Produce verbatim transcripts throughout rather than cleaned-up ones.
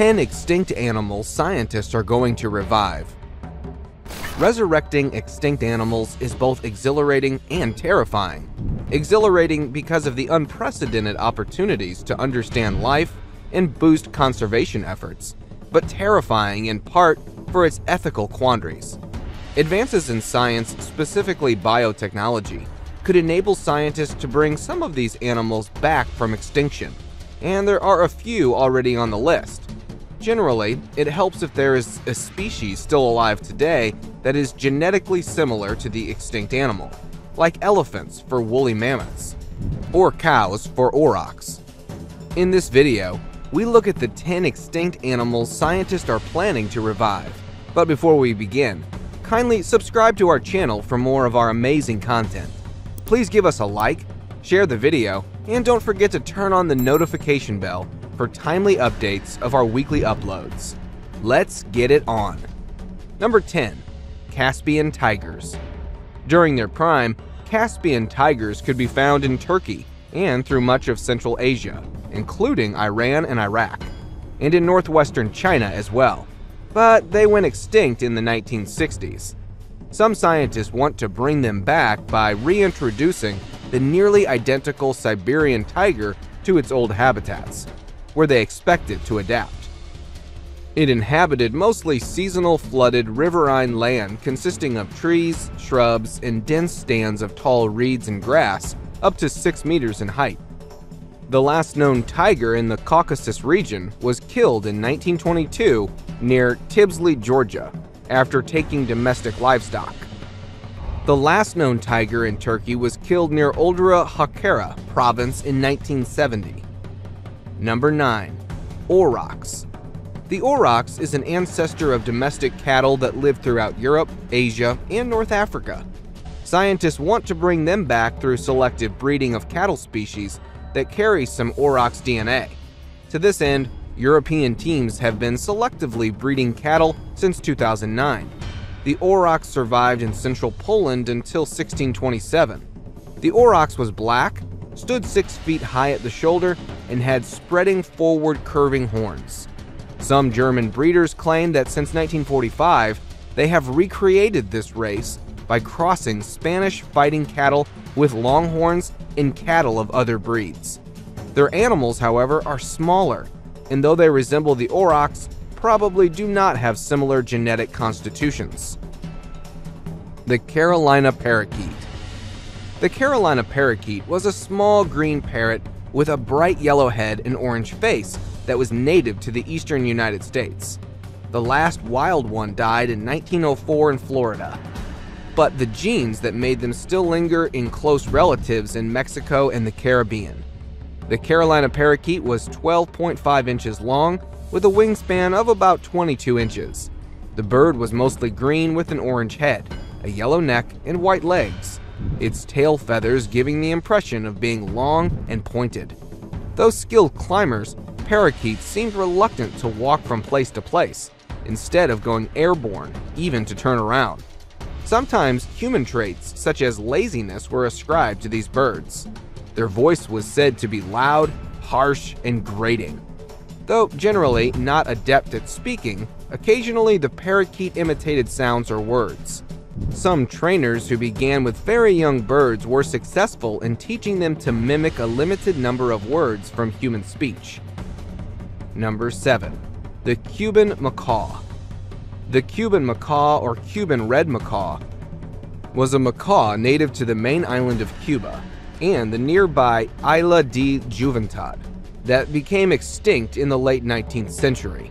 ten extinct animals scientists are going to revive. Resurrecting extinct animals is both exhilarating and terrifying. Exhilarating because of the unprecedented opportunities to understand life and boost conservation efforts, but terrifying in part for its ethical quandaries. Advances in science, specifically biotechnology, could enable scientists to bring some of these animals back from extinction, and there are a few already on the list. Generally, it helps if there is a species still alive today that is genetically similar to the extinct animal, like elephants for woolly mammoths, or cows for aurochs. In this video, we look at the ten extinct animals scientists are planning to revive. But before we begin, kindly subscribe to our channel for more of our amazing content. Please give us a like, share the video, and don't forget to turn on the notification bell for timely updates of our weekly uploads. Let's get it on! Number ten. Caspian tigers. During their prime, Caspian tigers could be found in Turkey and through much of Central Asia, including Iran and Iraq, and in northwestern China as well, but they went extinct in the nineteen sixties. Some scientists want to bring them back by reintroducing the nearly identical Siberian tiger to its old habitats, where they expect it to adapt. It inhabited mostly seasonal flooded riverine land consisting of trees, shrubs, and dense stands of tall reeds and grass up to six meters in height. The last known tiger in the Caucasus region was killed in nineteen twenty-two near Tibsley, Georgia, after taking domestic livestock. The last known tiger in Turkey was killed near Uludağ Hakkâri province in nineteen seventy. Number nine. Aurochs. The aurochs is an ancestor of domestic cattle that lived throughout Europe, Asia, and North Africa. Scientists want to bring them back through selective breeding of cattle species that carry some aurochs D N A. To this end, European teams have been selectively breeding cattle since two thousand nine. The aurochs survived in central Poland until sixteen twenty-seven. The aurochs was black, stood six feet high at the shoulder, and had spreading forward curving horns. Some German breeders claim that since nineteen forty-five, they have recreated this race by crossing Spanish fighting cattle with longhorns and cattle of other breeds. Their animals, however, are smaller, and though they resemble the aurochs, probably do not have similar genetic constitutions. The Carolina parakeet. The Carolina parakeet was a small green parrot with a bright yellow head and orange face that was native to the eastern United States. The last wild one died in nineteen oh four in Florida, but the genes that made them still linger in close relatives in Mexico and the Caribbean. The Carolina parakeet was twelve point five inches long with a wingspan of about twenty-two inches. The bird was mostly green with an orange head, a yellow neck, and white legs, its tail feathers giving the impression of being long and pointed. Though skilled climbers, parakeets seemed reluctant to walk from place to place, instead of going airborne, even to turn around. Sometimes human traits such as laziness were ascribed to these birds. Their voice was said to be loud, harsh, and grating. Though generally not adept at speaking, occasionally the parakeet imitated sounds or words. Some trainers who began with very young birds were successful in teaching them to mimic a limited number of words from human speech. Number seven. The Cuban macaw. The Cuban macaw, or Cuban red macaw, was a macaw native to the main island of Cuba and the nearby Isla de Juventud that became extinct in the late nineteenth century.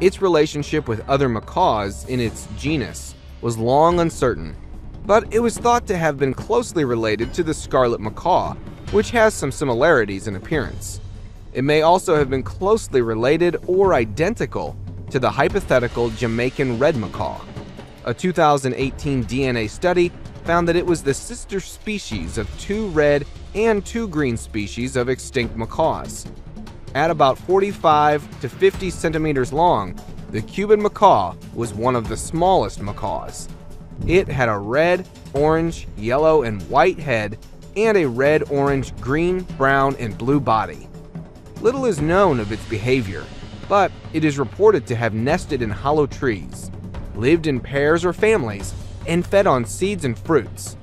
Its relationship with other macaws in its genus was long uncertain, but it was thought to have been closely related to the scarlet macaw, which has some similarities in appearance. It may also have been closely related or identical to the hypothetical Jamaican red macaw. A two thousand eighteen D N A study found that it was the sister species of two red and two green species of extinct macaws. At about forty-five to fifty centimeters long, the Cuban macaw was one of the smallest macaws. It had a red, orange, yellow, and white head, and a red, orange, green, brown, and blue body. Little is known of its behavior, but it is reported to have nested in hollow trees, lived in pairs or families, and fed on seeds and fruits.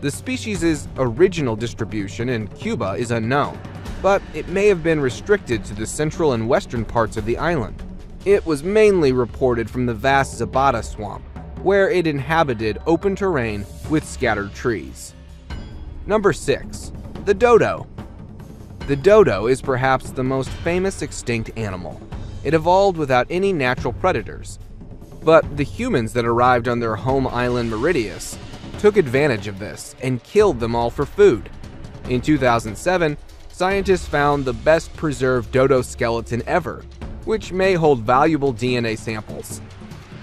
The species' original distribution in Cuba is unknown, but it may have been restricted to the central and western parts of the island. It was mainly reported from the vast Zabata Swamp, where it inhabited open terrain with scattered trees. Number six. The Dodo. The dodo is perhaps the most famous extinct animal. It evolved without any natural predators, but the humans that arrived on their home island Mauritius took advantage of this and killed them all for food. In two thousand seven, scientists found the best preserved dodo skeleton ever, which may hold valuable D N A samples.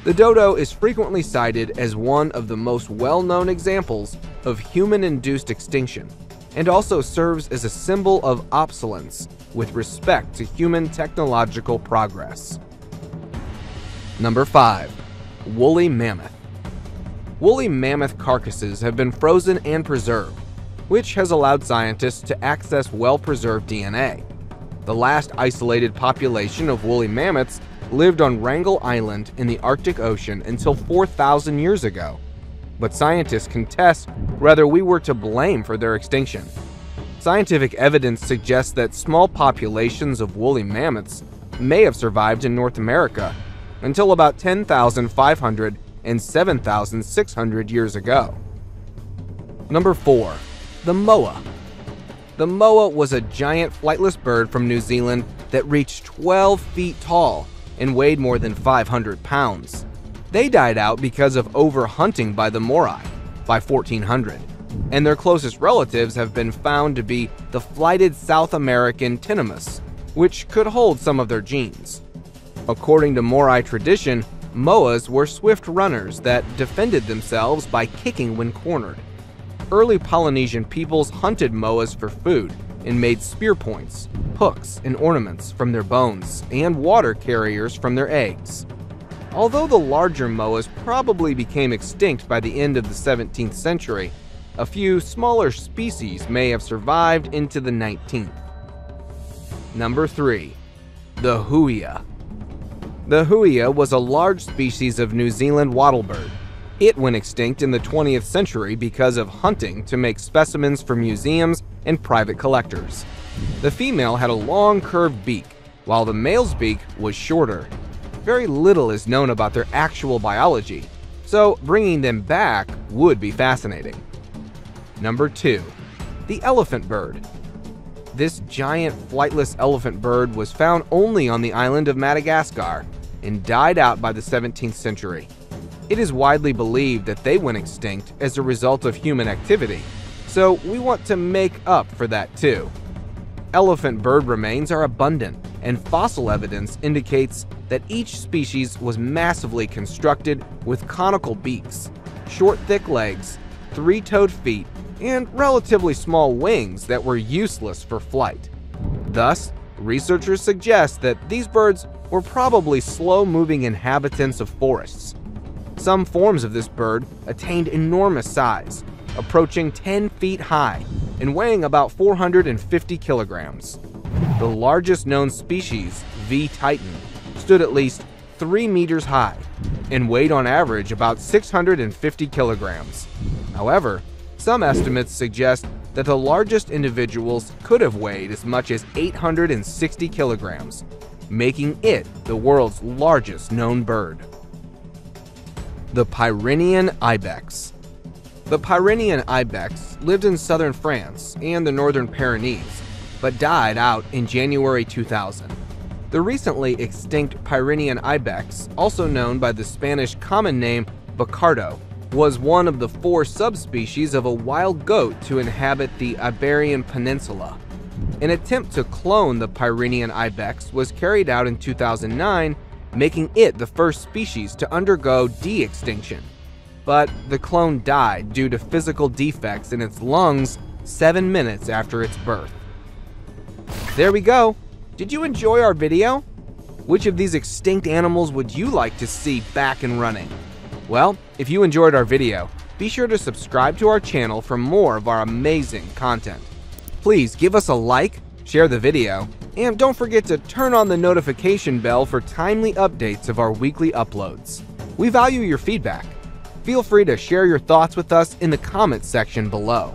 The dodo is frequently cited as one of the most well-known examples of human-induced extinction, and also serves as a symbol of obsolescence with respect to human technological progress. Number five. Woolly Mammoth. Woolly mammoth carcasses have been frozen and preserved, which has allowed scientists to access well-preserved D N A. The last isolated population of woolly mammoths lived on Wrangell Island in the Arctic Ocean until four thousand years ago, but scientists contest whether we were to blame for their extinction. Scientific evidence suggests that small populations of woolly mammoths may have survived in North America until about ten thousand five hundred and seven thousand six hundred years ago. Number four. The Moa. The Moa was a giant flightless bird from New Zealand that reached twelve feet tall and weighed more than five hundred pounds. They died out because of overhunting by the Maori by fourteen hundred, and their closest relatives have been found to be the flighted South American tinamous, which could hold some of their genes. According to Maori tradition, moas were swift runners that defended themselves by kicking when cornered. Early Polynesian peoples hunted moas for food and made spear points, hooks, and ornaments from their bones and water carriers from their eggs. Although the larger moas probably became extinct by the end of the seventeenth century, a few smaller species may have survived into the nineteenth. Number three. The Huia. The Huia was a large species of New Zealand wattlebird. It went extinct in the twentieth century because of hunting to make specimens for museums and private collectors. The female had a long curved beak, while the male's beak was shorter. Very little is known about their actual biology, so bringing them back would be fascinating. Number two. The elephant bird. This giant flightless elephant bird was found only on the island of Madagascar and died out by the seventeenth century. It is widely believed that they went extinct as a result of human activity, so we want to make up for that too. Elephant bird remains are abundant, and fossil evidence indicates that each species was massively constructed with conical beaks, short thick legs, three-toed feet, and relatively small wings that were useless for flight. Thus, researchers suggest that these birds were probably slow-moving inhabitants of forests. Some forms of this bird attained enormous size, approaching ten feet high and weighing about four hundred fifty kilograms. The largest known species, V. titan, stood at least three meters high and weighed on average about six hundred fifty kilograms. However, some estimates suggest that the largest individuals could have weighed as much as eight hundred sixty kilograms, making it the world's largest known bird. The Pyrenean Ibex. The Pyrenean ibex lived in southern France and the northern Pyrenees, but died out in January two thousand. The recently extinct Pyrenean ibex, also known by the Spanish common name Bucardo, was one of the four subspecies of a wild goat to inhabit the Iberian Peninsula. An attempt to clone the Pyrenean ibex was carried out in two thousand nine, making it the first species to undergo de-extinction. But the clone died due to physical defects in its lungs seven minutes after its birth. There we go! Did you enjoy our video? Which of these extinct animals would you like to see back and running? Well, if you enjoyed our video, be sure to subscribe to our channel for more of our amazing content. Please give us a like, share the video, and don't forget to turn on the notification bell for timely updates of our weekly uploads. We value your feedback. Feel free to share your thoughts with us in the comments section below.